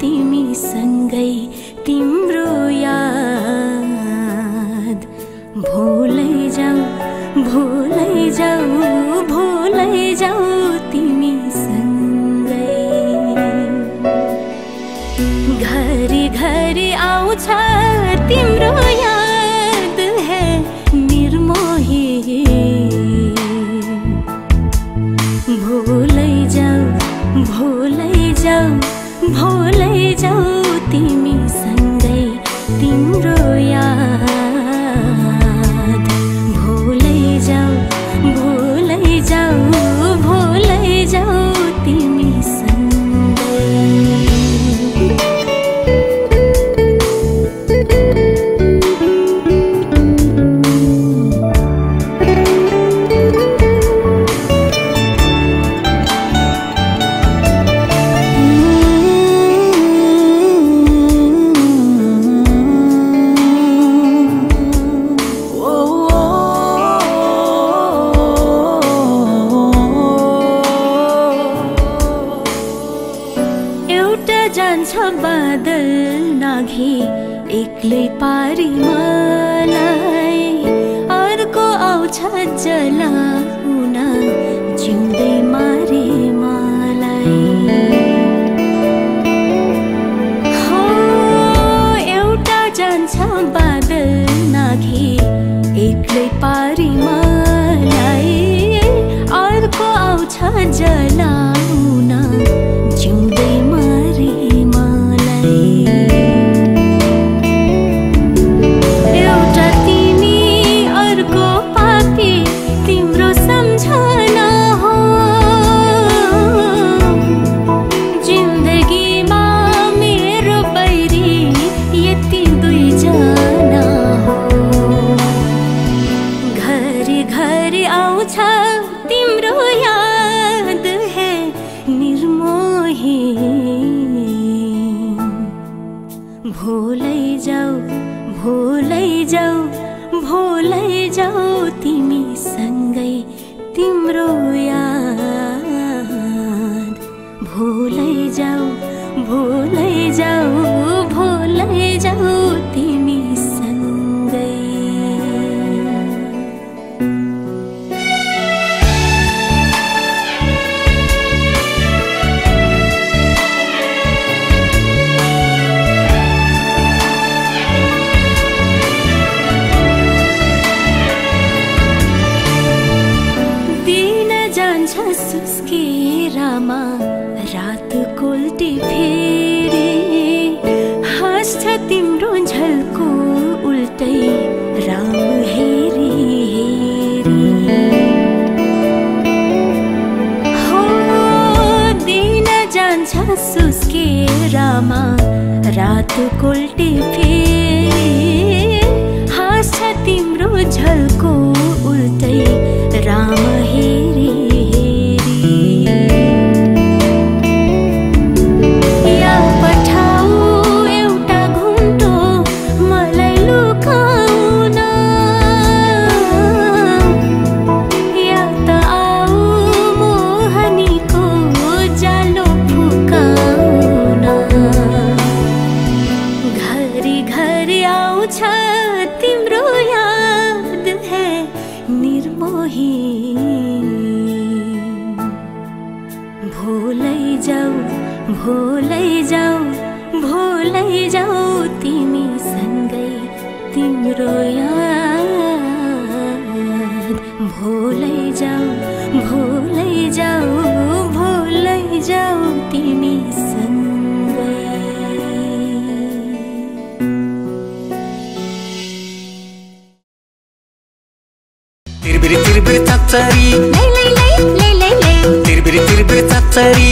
तिमी सँगै तिम्रो याद भुलै जाऊ तिमी सँगै घरी घरी आउँछ तिम्रो याद है निर्मोही भुलै जाऊ तिमी सँगै तिम्रो याद भुलै जाऊ तिमी एक्लै पारी मलाई अर्को आउँछ जलाउन जिउँदै मारे मलाई हो एउटा जान्छ बादल नाघी एक्लै पारी मलाई अर्को आउँछ जलाउन जिउँदै मारे मलाई Tirbir tirbir tatari, lay lay lay lay lay lay. Tirbir tirbir tatari.